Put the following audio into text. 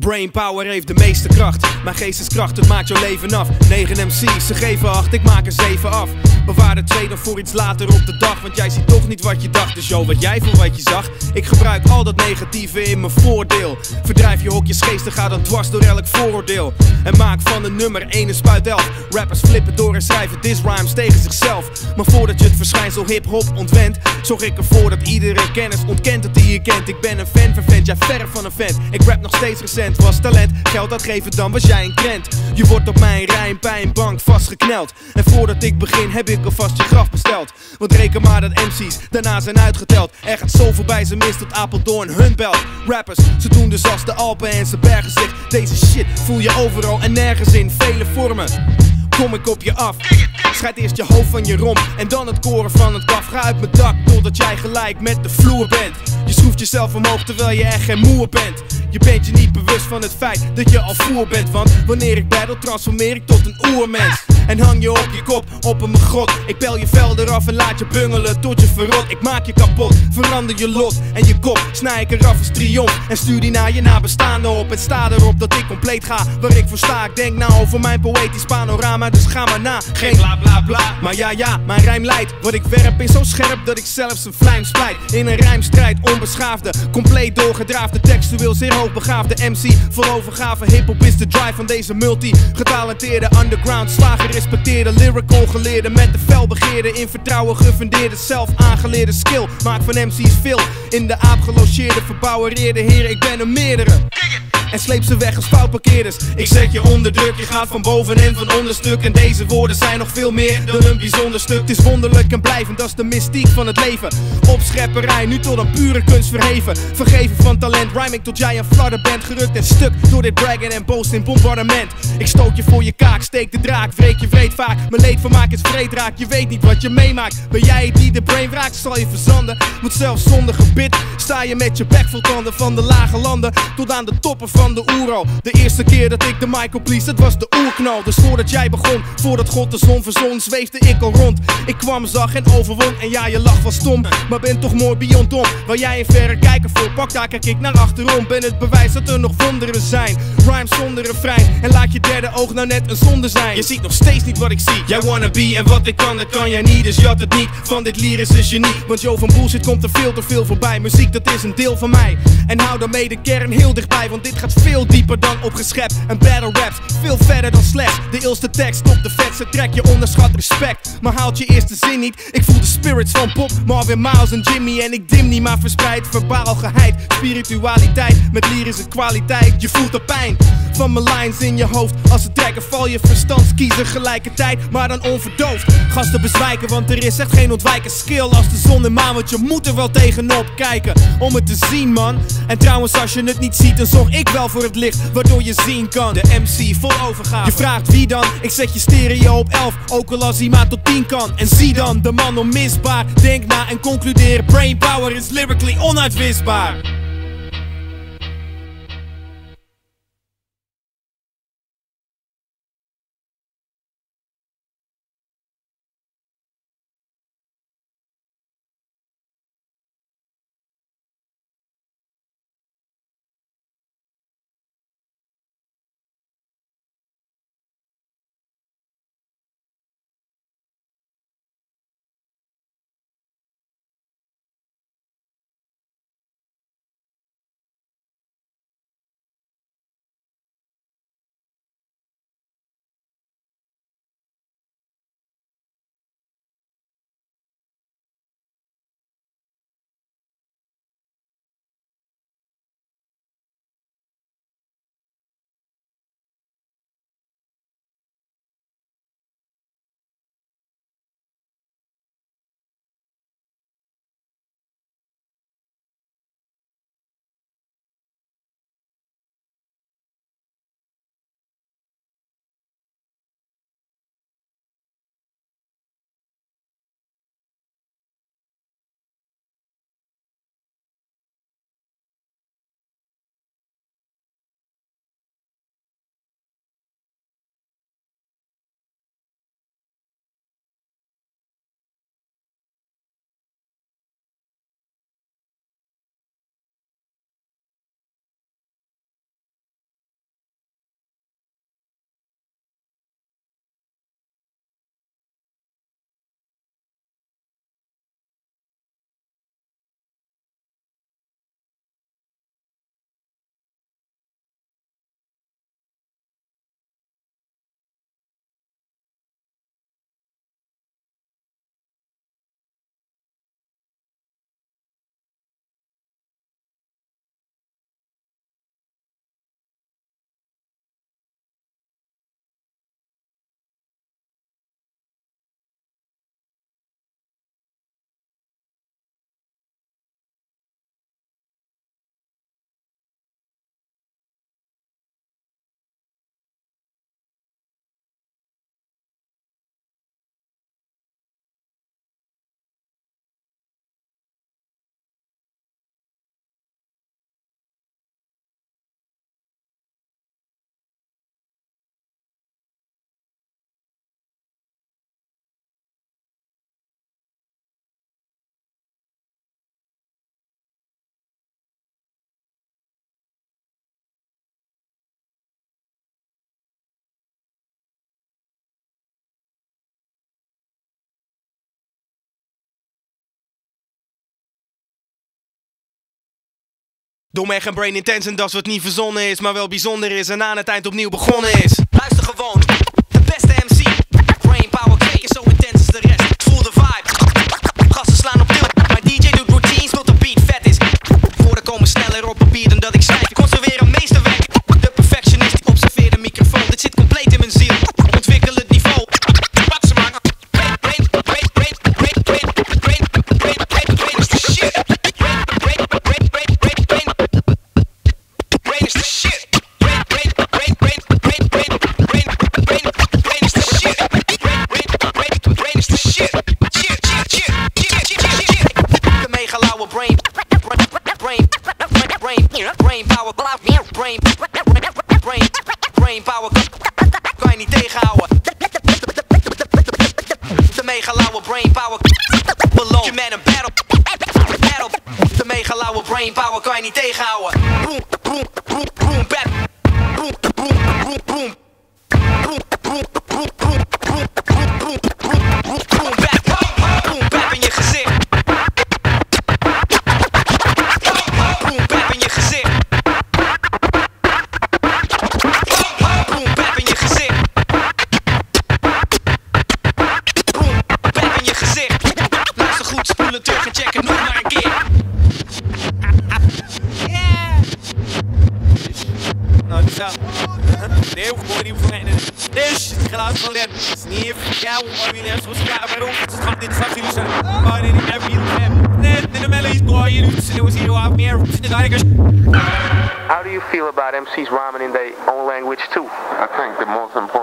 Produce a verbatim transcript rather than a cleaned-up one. Brainpower heeft de meeste kracht. Mijn geesteskracht, het maakt jouw leven af. Negen M C's, ze geven acht, ik maak er zeven af. Bewaar de twee dan voor iets later op de dag. Want jij ziet toch niet wat je dacht, dus yo, wat jij voor wat je zag. Ik gebruik al dat negatieve in mijn voordeel. Verdrijf je hokjes geesten, ga dan dwars door elk vooroordeel. En maak van de nummer één een spuit elf. Rappers flippen door en schrijven disrhymes tegen zichzelf. Maar voordat je het verschijnsel hip-hop ontwent, zorg ik ervoor dat iedereen kennis ontkent dat die je kent. Ik ben een fan van vent, jij verre van een vent. Ik rap nog steeds recent, was talent. Geld uitgeven, dan was jij een krent. Je wordt op mijn rijm bij een bank vastgekneld. En voordat ik begin heb ik alvast je graf besteld. Want reken maar dat M C's daarna zijn uitgeteld. Er gaat zo voorbij, ze mist tot Apeldoorn hun belt. Rappers, ze doen dus als de Alpen en zijn berggezicht. Deze shit voel je overal en nergens in vele vormen. Kom ik op je af. Scheid eerst je hoofd van je romp en dan het koren van het kaf. Ga uit mijn dak totdat jij gelijk met de vloer bent. Je schroeft jezelf omhoog terwijl je echt geen moe bent. Je bent je niet bewust van het feit dat je al voer bent. Want wanneer ik battle transformeer ik tot een oermens. En hang je op je kop, op een grot. Ik pel je vel eraf en laat je bungelen tot je verrot. Ik maak je kapot, verander je lot en je kop. Snij ik eraf als triomf en stuur die naar je nabestaanden op. En sta erop dat ik compleet ga, waar ik voor sta. Ik denk nou over mijn poëtisch panorama, dus ga maar na. Geen bla bla bla, maar ja ja, mijn rijm leidt. Wat ik werp is zo scherp dat ik zelfs een vlijm splijt. In een rijmstrijd, onbeschaafde, compleet doorgedraafde, textueel zeer hoogbegaafde M C. Vol overgave, hiphop is de drive van deze multi. Getalenteerde underground slager. Respecteerde lyrical geleerde met de felbegeerde, in vertrouwen gefundeerde, zelf aangeleerde skill. Maak van M C's veel, in de aap gelogeerde, verbouwereerde heren, ik ben een meerdere. En sleep ze weg als pauwparkeerders. Ik zet je onder druk, je gaat van boven en van onder stuk. En deze woorden zijn nog veel meer dan een bijzonder stuk. Het is wonderlijk en blijvend, dat is de mystiek van het leven. Opschepperij, nu tot een pure kunst verheven. Vergeven van talent, rhyming tot jij een fladder bent. Gerukt en stuk door dit braggen en boast in bombardement. Ik stoot je voor je kaak, steek de draak, wreek je vreed vaak. Mijn leedvermaak is vreedraak, je weet niet wat je meemaakt. Ben jij die de brain raakt, zal je verzanden. Want zelfs zonder gebit, sta je met je bek vol tanden. Van de lage landen tot aan de toppen van Van de Oero. De eerste keer dat ik de mic opblies, dat was de oerknal. Dus voordat jij begon, voordat God de zon verzon, zweefde ik al rond. Ik kwam, zag en overwon. En ja, je lach was stom, maar ben toch mooi beyond dom. Waar jij een verre kijker voor pakt, daar kijk ik naar achterom. Ben het bewijs dat er nog wonderen zijn. Rhymes zonder refrein, en laat je derde oog nou net een zonde zijn. Je ziet nog steeds niet wat ik zie. Jij wanna be, en wat ik kan, dat kan jij niet. Dus jat het niet, van dit lyrische genie. Want yo, van bullshit komt er veel te veel voorbij. Muziek, dat is een deel van mij. En hou daarmee de kern heel dichtbij, want dit gaat veel dieper dan opgeschept. En battle raps veel verder dan slecht. De ilste tekst op de vetste track. Je onderschat respect, maar haalt je eerste zin niet. Ik voel de spirits van Bob, Marvin, Miles en Jimmy. En ik dim niet, maar verspreid verbaal geheid. Spiritualiteit met lyrische kwaliteit. Je voelt de pijn van mijn lines in je hoofd. Als ze trekken val je verstandskiezer gelijkertijd, maar dan onverdoofd. Gasten bezwijken, want er is echt geen ontwijken. Skill als de zon en maan, want je moet er wel tegenop kijken om het te zien, man. En trouwens als je het niet ziet, dan zorg ik wel voor het licht, waardoor je zien kan. De M C vol overgave. Je vraagt wie dan? Ik zet je stereo op elf, ook al als hij maar tot tien kan. En zie dan, de man onmisbaar. Denk na en concludeer, brainpower is lyrically onuitwisbaar. Domweg en brain intense en dat is wat niet verzonnen is, maar wel bijzonder is en aan het eind opnieuw begonnen is. Luister gewoon, de beste M C. Brain power cake is zo intens als de rest. Ik voel de vibe, gassen slaan op deel. Mijn D J doet routines tot de beat vet is. Woorden komen sneller op papier dan dat ik schrijf. Ik conserveer een meesterwerk, de perfectionist. Ik observeer de microfoon, dit zit compleet in mijn ziel. Ontwikkel het niveau, pak ze maar. Brain, brain, brain, brain, brain, brain, brain, brain, brain is the shit. Brain power, brain, brain, brain, brain power, kan je niet tegenhouden. De mega lauwe brain power, beloon je met een battle, battle. De mega lauwe brain power kan je niet tegenhouden. Boom, boom, boom, boom, bat. Boom, boom, boom, boom. Boom, boom, boom, boom, boom, boom, boom, boom, boom, bat. Boom, bat in je gezicht. Boom, bat in je gezicht. Nee, we horen niet voor mij. Dit het geluid van Lem. Het is niet even jouw familie. Zoals ik aan waarom. Het is van dit van jullie zijn. Maar nee, ik heb hier hem. Nee, de melodie is door je roots. En er was hier al meer roots. En daar ik er. How do you feel about M Cs rhyming in their own language too? I think the most important